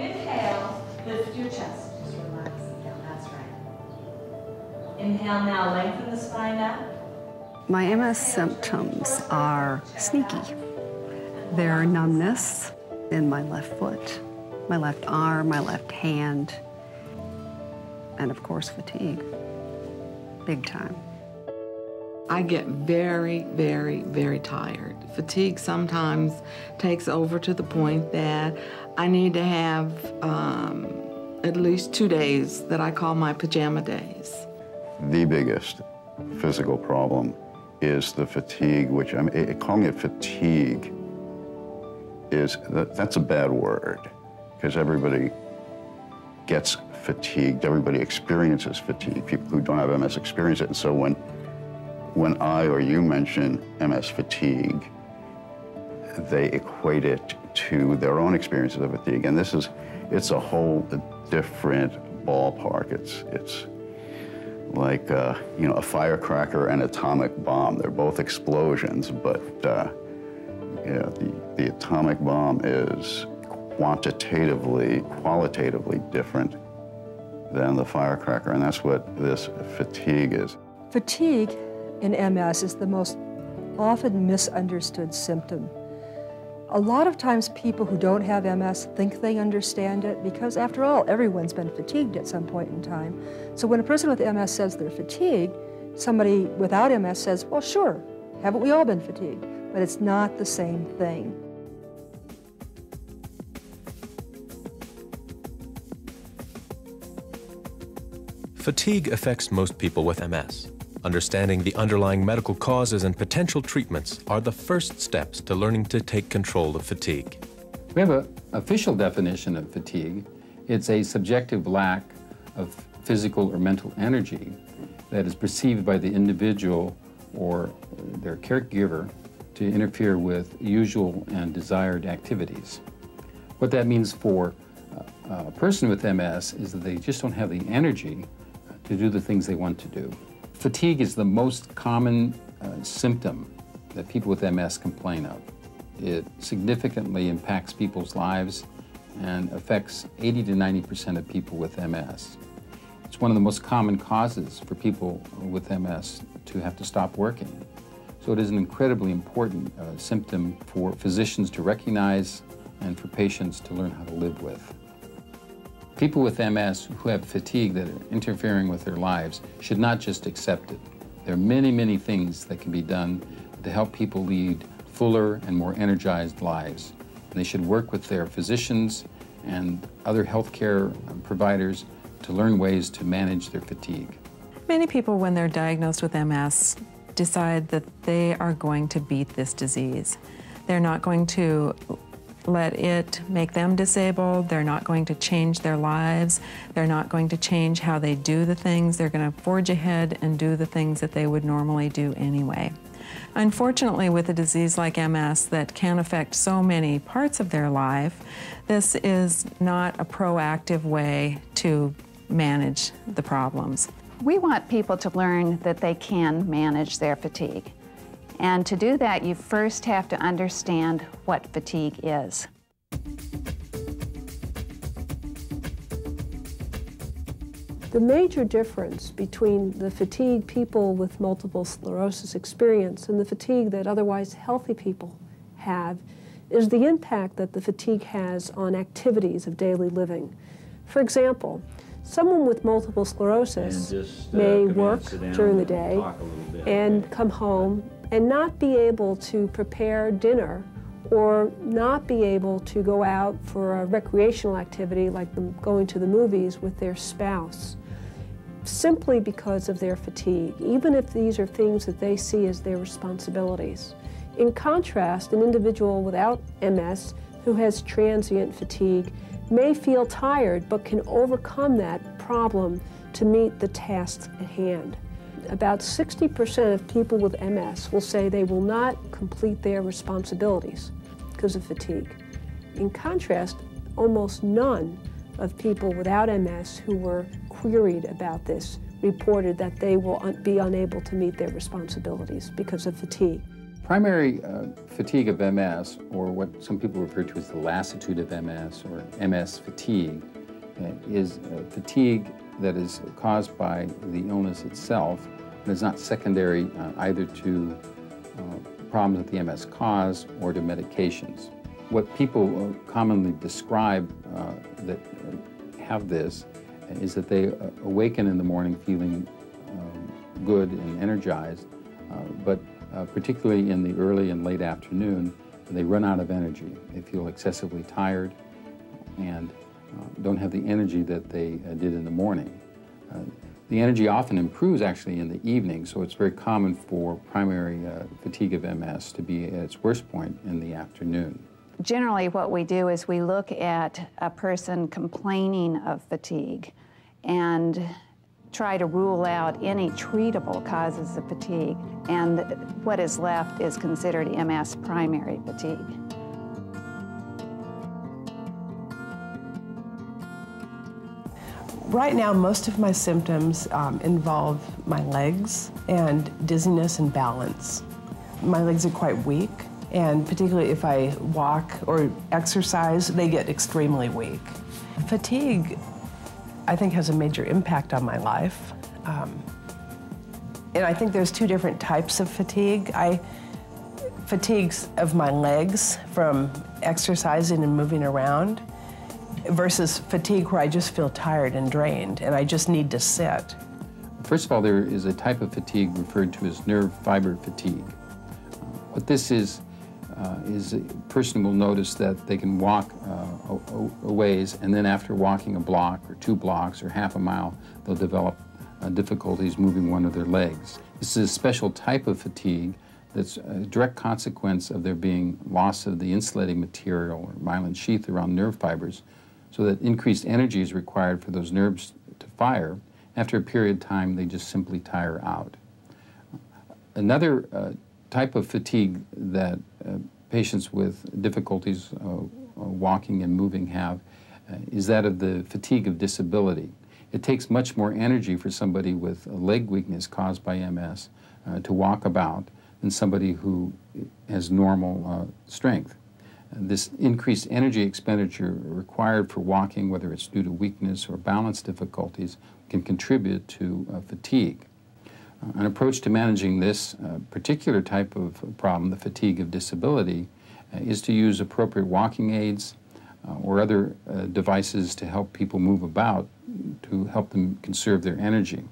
Inhale, lift your chest. Just relax, inhale, that's right. Inhale, now lengthen the spine up. My MS symptoms are sneaky. There are numbness in my left foot, my left arm, my left hand, and of course fatigue, big time. I get very, very, very tired. Fatigue sometimes takes over to the point that I need to have at least 2 days that I call my pajama days. The biggest physical problem is the fatigue, which I'm calling it fatigue is, that's a bad word, because everybody gets fatigued, everybody experiences fatigue. People who don't have MS experience it, and so when I or you mention MS fatigue, they equate it to their own experiences of fatigue. And this is, it's a whole different ballpark. It's like, you know, a firecracker and atomic bomb. They're both explosions, but yeah, the atomic bomb is quantitatively, qualitatively different than the firecracker, and that's what this fatigue is. Fatigue in MS is the most often misunderstood symptom. A lot of times people who don't have MS think they understand it because, after all, everyone's been fatigued at some point in time. So when a person with MS says they're fatigued, somebody without MS says, well, sure, haven't we all been fatigued? But it's not the same thing. Fatigue affects most people with MS. Understanding the underlying medical causes and potential treatments are the first steps to learning to take control of fatigue. We have an official definition of fatigue. It's a subjective lack of physical or mental energy that is perceived by the individual or their caregiver to interfere with usual and desired activities. What that means for a person with MS is that they just don't have the energy to do the things they want to do. Fatigue is the most common symptom that people with MS complain of. It significantly impacts people's lives and affects 80 to 90% of people with MS. It's one of the most common causes for people with MS to have to stop working. So it is an incredibly important symptom for physicians to recognize and for patients to learn how to live with. People with MS who have fatigue that are interfering with their lives should not just accept it. There are many, many things that can be done to help people lead fuller and more energized lives. And they should work with their physicians and other healthcare providers to learn ways to manage their fatigue. Many people, when they're diagnosed with MS, decide that they are going to beat this disease. They're not going to let it make them disabled. They're not going to change their lives. They're not going to change how they do the things. They're going to forge ahead and do the things that they would normally do anyway. Unfortunately, with a disease like MS that can affect so many parts of their life, this is not a proactive way to manage the problems. We want people to learn that they can manage their fatigue. And to do that, you first have to understand what fatigue is. The major difference between the fatigue people with multiple sclerosis experience and the fatigue that otherwise healthy people have is the impact that the fatigue has on activities of daily living. For example, someone with multiple sclerosis may work during the day and come home and not be able to prepare dinner or not be able to go out for a recreational activity like them going to the movies with their spouse simply because of their fatigue, even if these are things that they see as their responsibilities. In contrast, an individual without MS who has transient fatigue may feel tired but can overcome that problem to meet the tasks at hand. About 60% of people with MS will say they will not complete their responsibilities because of fatigue. In contrast, almost none of people without MS who were queried about this reported that they will be unable to meet their responsibilities because of fatigue. Primary fatigue of MS, or what some people refer to as the lassitude of MS, or MS fatigue, is fatigue that is caused by the illness itself, and is not secondary either to problems that the MS cause or to medications. What people commonly describe that have this is that they awaken in the morning feeling good and energized, but particularly in the early and late afternoon, they run out of energy. They feel excessively tired and don't have the energy that they did in the morning. The energy often improves actually in the evening, so it's very common for primary fatigue of MS to be at its worst point in the afternoon. Generally, what we do is we look at a person complaining of fatigue and try to rule out any treatable causes of fatigue, and what is left is considered MS primary fatigue. Right now, most of my symptoms involve my legs and dizziness and balance. My legs are quite weak, and particularly if I walk or exercise, they get extremely weak. Fatigue, I think, has a major impact on my life. And I think there's two different types of fatigue. Fatigues of my legs from exercising and moving around versus fatigue where I just feel tired and drained and I just need to sit. First of all, there is a type of fatigue referred to as nerve fiber fatigue. What this is a person will notice that they can walk a ways, and then after walking a block or 2 blocks or half a mile, they'll develop difficulties moving one of their legs. This is a special type of fatigue that's a direct consequence of there being loss of the insulating material or myelin sheath around nerve fibers, so that increased energy is required for those nerves to fire. After a period of time, they just simply tire out. Another type of fatigue that patients with difficulties walking and moving have is that of the fatigue of disability. It takes much more energy for somebody with leg weakness caused by MS to walk about than somebody who has normal strength. This increased energy expenditure required for walking, whether it's due to weakness or balance difficulties, can contribute to fatigue. An approach to managing this particular type of problem, the fatigue of disability, is to use appropriate walking aids or other devices to help people move about, to help them conserve their energy.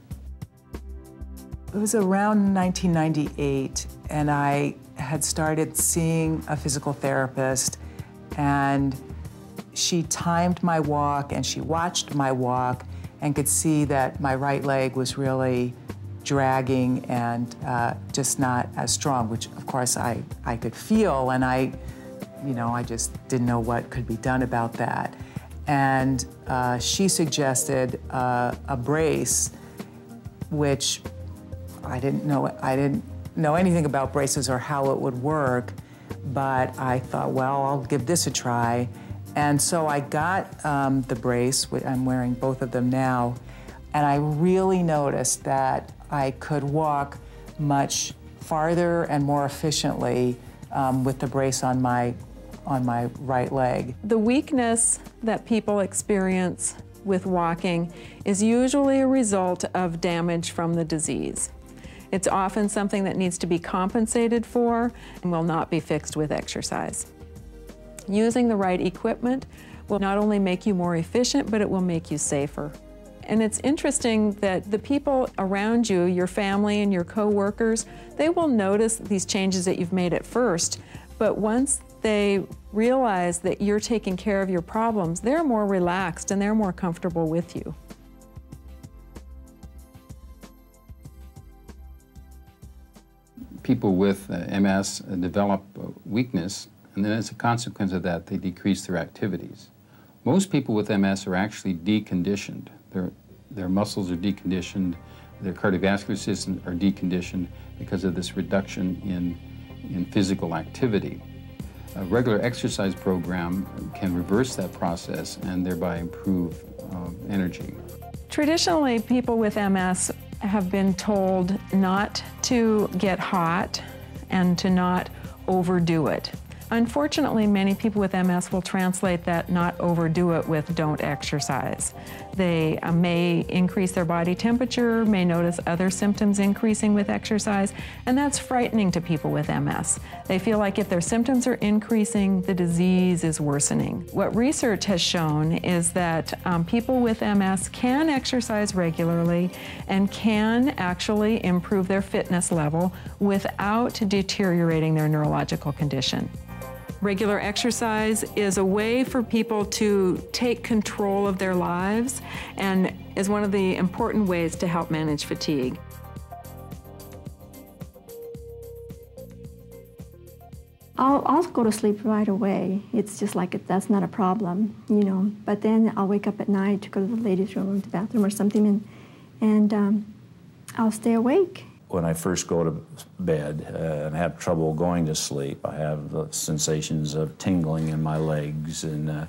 It was around 1998, and I had started seeing a physical therapist, and she timed my walk and she watched my walk and could see that my right leg was really dragging and just not as strong, which of course I could feel, and I just didn't know what could be done about that. And she suggested a brace, which I didn't know anything about braces or how it would work, but I thought, well, I'll give this a try. And so I got the brace. I'm wearing both of them now, and I really noticed that I could walk much farther and more efficiently with the brace on my right leg. The weakness that people experience with walking is usually a result of damage from the disease. It's often something that needs to be compensated for and will not be fixed with exercise. Using the right equipment will not only make you more efficient, but it will make you safer. And it's interesting that the people around you, your family and your co-workers, they will notice these changes that you've made at first, but once they realize that you're taking care of your problems, they're more relaxed and they're more comfortable with you. People with MS develop weakness, and then as a consequence of that, they decrease their activities. Most people with MS are actually deconditioned. Their muscles are deconditioned, their cardiovascular systems are deconditioned because of this reduction in physical activity. A regular exercise program can reverse that process and thereby improve energy. Traditionally, people with MS have been told not to get hot and to not overdo it. Unfortunately, many people with MS will translate that not overdo it with don't exercise. They may increase their body temperature, may notice other symptoms increasing with exercise, and that's frightening to people with MS. They feel like if their symptoms are increasing, the disease is worsening. What research has shown is that people with MS can exercise regularly and can actually improve their fitness level without deteriorating their neurological condition. Regular exercise is a way for people to take control of their lives and is one of the important ways to help manage fatigue. I'll go to sleep right away. It's just like that's not a problem, you know. But then I'll wake up at night to go to the ladies' room or the bathroom or something, and I'll stay awake. When I first go to bed and have trouble going to sleep, I have sensations of tingling in my legs, and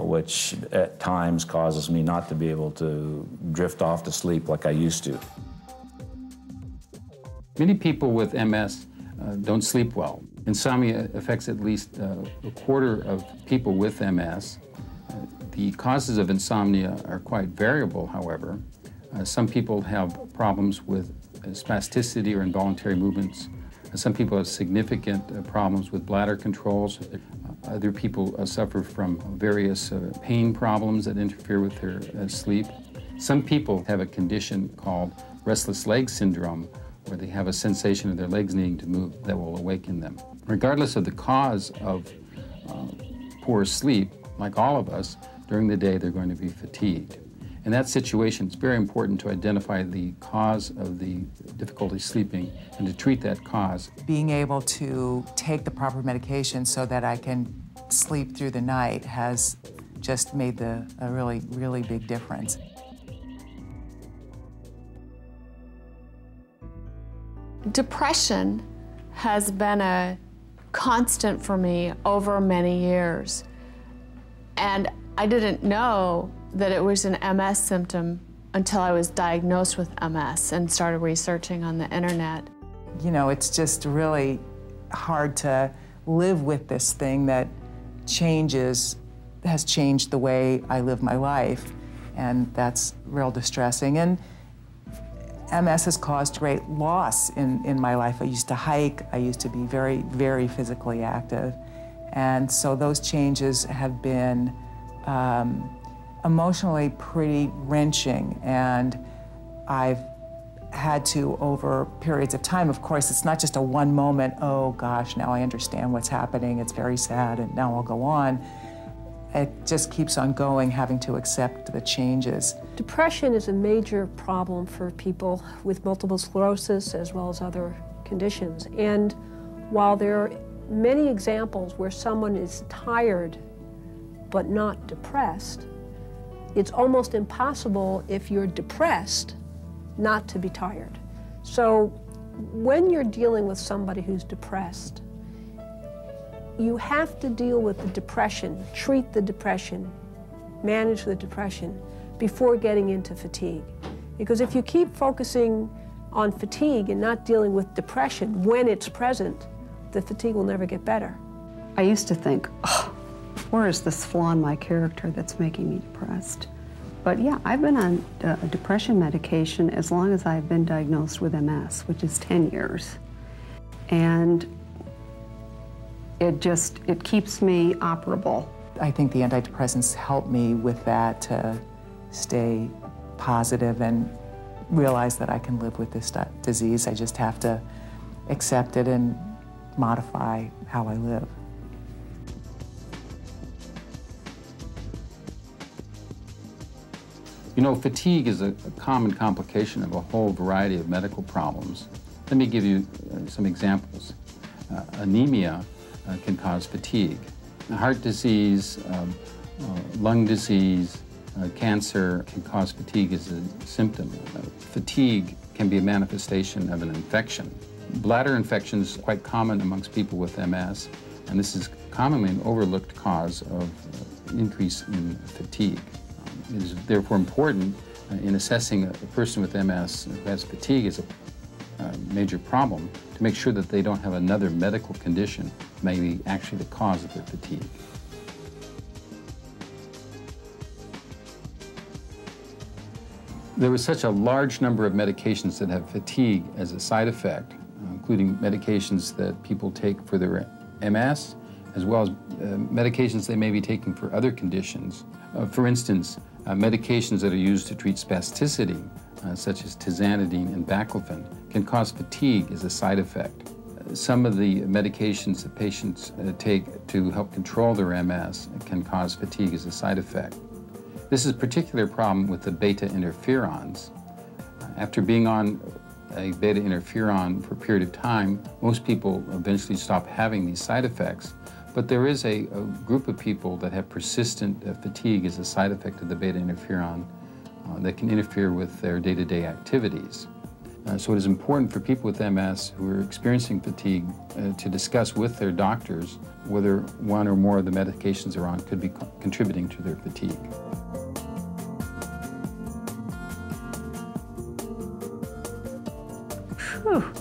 which at times causes me not to be able to drift off to sleep like I used to. Many people with MS don't sleep well. Insomnia affects at least a quarter of people with MS. The causes of insomnia are quite variable, however. Some people have problems with spasticity or involuntary movements. Some people have significant problems with bladder controls. Other people suffer from various pain problems that interfere with their sleep. Some people have a condition called restless leg syndrome, where they have a sensation of their legs needing to move that will awaken them. Regardless of the cause of poor sleep, like all of us, during the day they're going to be fatigued. In that situation, it's very important to identify the cause of the difficulty sleeping and to treat that cause. Being able to take the proper medication so that I can sleep through the night has just made a really, really big difference. Depression has been a constant for me over many years, and I didn't know that it was an MS symptom until I was diagnosed with MS and started researching on the internet. You know, it's just really hard to live with this thing that has changed the way I live my life, and that's real distressing. And MS has caused great loss in my life. I used to hike, I used to be very, very physically active. And so those changes have been emotionally pretty wrenching, and I've had to, over periods of time, of course, it's not just a one moment, oh gosh, now I understand what's happening, it's very sad, and now I'll go on. It just keeps on going, having to accept the changes. Depression is a major problem for people with multiple sclerosis as well as other conditions, and while there are many examples where someone is tired but not depressed, it's almost impossible if you're depressed not to be tired. So when you're dealing with somebody who's depressed, you have to deal with the depression, treat the depression, manage the depression before getting into fatigue. Because if you keep focusing on fatigue and not dealing with depression when it's present, the fatigue will never get better. I used to think, oh, where is this flaw in my character that's making me depressed? But yeah, I've been on depression medication as long as I've been diagnosed with MS, which is 10 years. And it keeps me operable. I think the antidepressants helped me with that, to stay positive and realize that I can live with this disease. I just have to accept it and modify how I live. You know, fatigue is a common complication of a whole variety of medical problems. Let me give you some examples. Anemia can cause fatigue. Heart disease, lung disease, cancer can cause fatigue as a symptom. Fatigue can be a manifestation of an infection. Bladder infection is quite common amongst people with MS, and this is commonly an overlooked cause of increase in fatigue. It is therefore important in assessing a person with MS who has fatigue is major problem, to make sure that they don't have another medical condition, maybe actually the cause of their fatigue. There was such a large number of medications that have fatigue as a side effect, including medications that people take for their MS, as well as medications they may be taking for other conditions. For instance, medications that are used to treat spasticity, such as tizanidine and baclofen, can cause fatigue as a side effect. Some of the medications that patients take to help control their MS can cause fatigue as a side effect. This is a particular problem with the beta interferons. After being on a beta interferon for a period of time, most people eventually stop having these side effects, but there is a group of people that have persistent fatigue as a side effect of the beta interferon that can interfere with their day-to-day activities. So it is important for people with MS who are experiencing fatigue to discuss with their doctors whether one or more of the medications they're on could be contributing to their fatigue. Whew.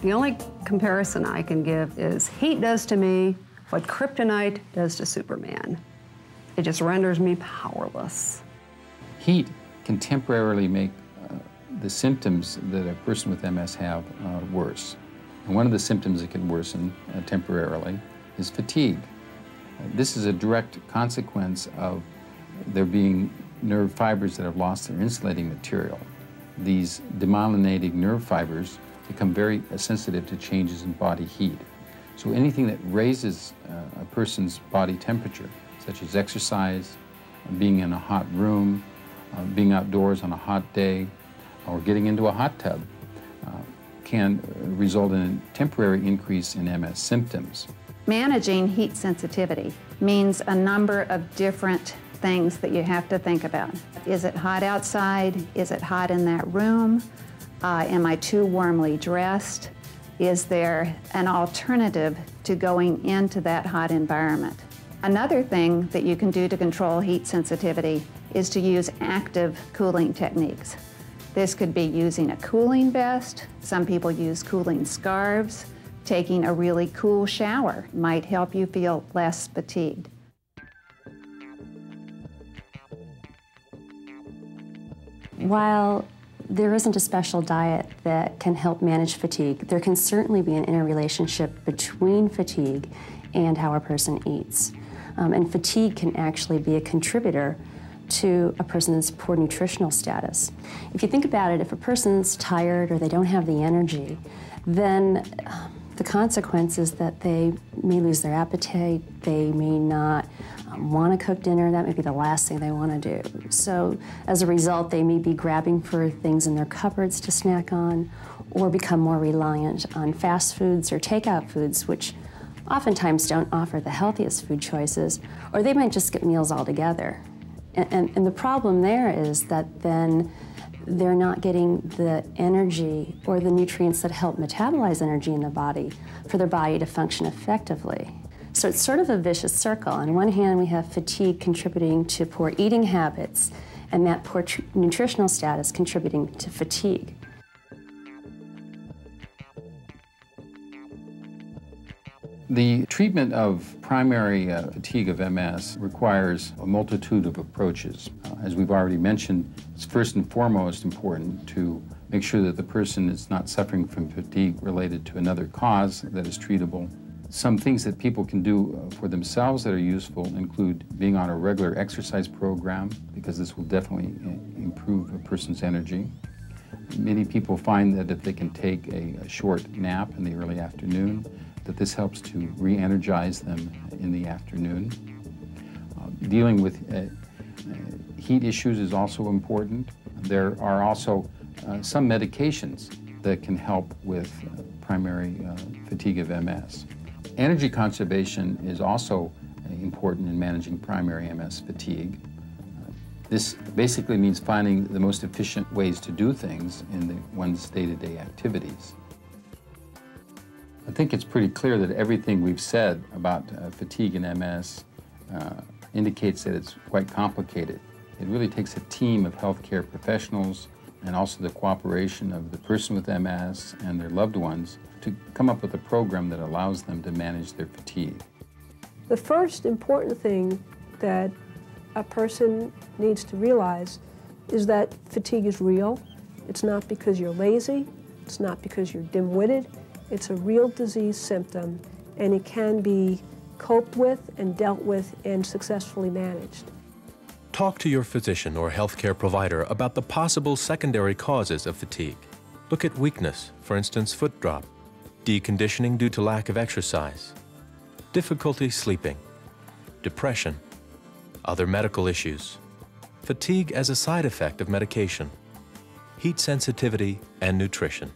The only comparison I can give is heat does to me what kryptonite does to Superman. It just renders me powerless. Heat can temporarily make the symptoms that a person with MS have worse. And one of the symptoms that can worsen temporarily is fatigue. This is a direct consequence of there being nerve fibers that have lost their insulating material. These demyelinating nerve fibers become very sensitive to changes in body heat. So anything that raises a person's body temperature, such as exercise, being in a hot room, being outdoors on a hot day, or getting into a hot tub, can result in a temporary increase in MS symptoms. Managing heat sensitivity means a number of different things that you have to think about. Is it hot outside? Is it hot in that room? Am I too warmly dressed? Is there an alternative to going into that hot environment? Another thing that you can do to control heat sensitivity is to use active cooling techniques. This could be using a cooling vest. Some people use cooling scarves. Taking a really cool shower might help you feel less fatigued. While there isn't a special diet that can help manage fatigue, there can certainly be an interrelationship between fatigue and how a person eats. And fatigue can actually be a contributor to a person's poor nutritional status. If you think about it, if a person's tired or they don't have the energy, then the consequence is that they may lose their appetite, they may not want to cook dinner, that may be the last thing they want to do. So as a result, they may be grabbing for things in their cupboards to snack on, or become more reliant on fast foods or takeout foods, which oftentimes don't offer the healthiest food choices, or they might just skip meals altogether. And the problem there is that then they're not getting the energy or the nutrients that help metabolize energy in the body for their body to function effectively. So it's sort of a vicious circle. On one hand, we have fatigue contributing to poor eating habits, and that poor nutritional status contributing to fatigue. The treatment of primary fatigue of MS requires a multitude of approaches. As we've already mentioned, it's first and foremost important to make sure that the person is not suffering from fatigue related to another cause that is treatable. Some things that people can do for themselves that are useful include being on a regular exercise program, because this will definitely improve a person's energy. Many people find that if they can take a short nap in the early afternoon, that this helps to re-energize them in the afternoon. Dealing with heat issues is also important. There are also some medications that can help with primary fatigue of MS. Energy conservation is also important in managing primary MS fatigue. This basically means finding the most efficient ways to do things in one's day-to-day activities. I think it's pretty clear that everything we've said about fatigue in MS indicates that it's quite complicated. It really takes a team of healthcare professionals and also the cooperation of the person with MS and their loved ones to come up with a program that allows them to manage their fatigue. The first important thing that a person needs to realize is that fatigue is real. It's not because you're lazy, it's not because you're dim-witted, it's a real disease symptom, and it can be coped with and dealt with and successfully managed. Talk to your physician or healthcare provider about the possible secondary causes of fatigue. Look at weakness, for instance, foot drop, deconditioning due to lack of exercise, difficulty sleeping, depression, other medical issues, fatigue as a side effect of medication, heat sensitivity, and nutrition.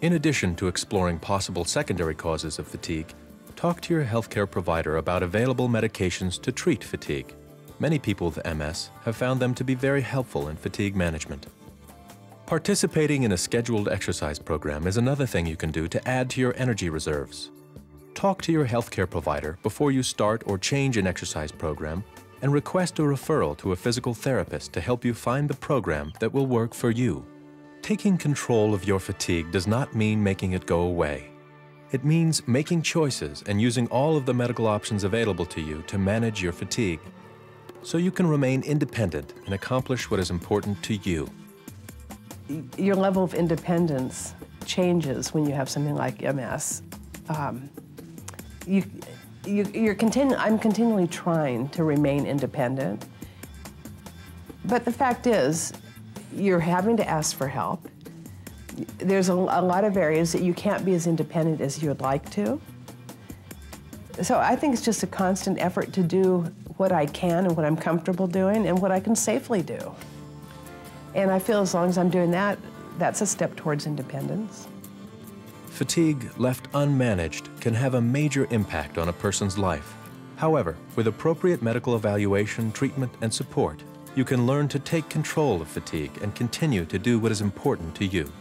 In addition to exploring possible secondary causes of fatigue, talk to your healthcare provider about available medications to treat fatigue. Many people with MS have found them to be very helpful in fatigue management. Participating in a scheduled exercise program is another thing you can do to add to your energy reserves. Talk to your healthcare provider before you start or change an exercise program and request a referral to a physical therapist to help you find the program that will work for you. Taking control of your fatigue does not mean making it go away. It means making choices and using all of the medical options available to you to manage your fatigue, so you can remain independent and accomplish what is important to you. Your level of independence changes when you have something like MS. I'm continually trying to remain independent, but the fact is, you're having to ask for help. There's a lot of areas that you can't be as independent as you'd like to. So I think it's just a constant effort to do what I can and what I'm comfortable doing and what I can safely do. And I feel as long as I'm doing that, that's a step towards independence. Fatigue, left unmanaged, can have a major impact on a person's life. However, with appropriate medical evaluation, treatment, and support, you can learn to take control of fatigue and continue to do what is important to you.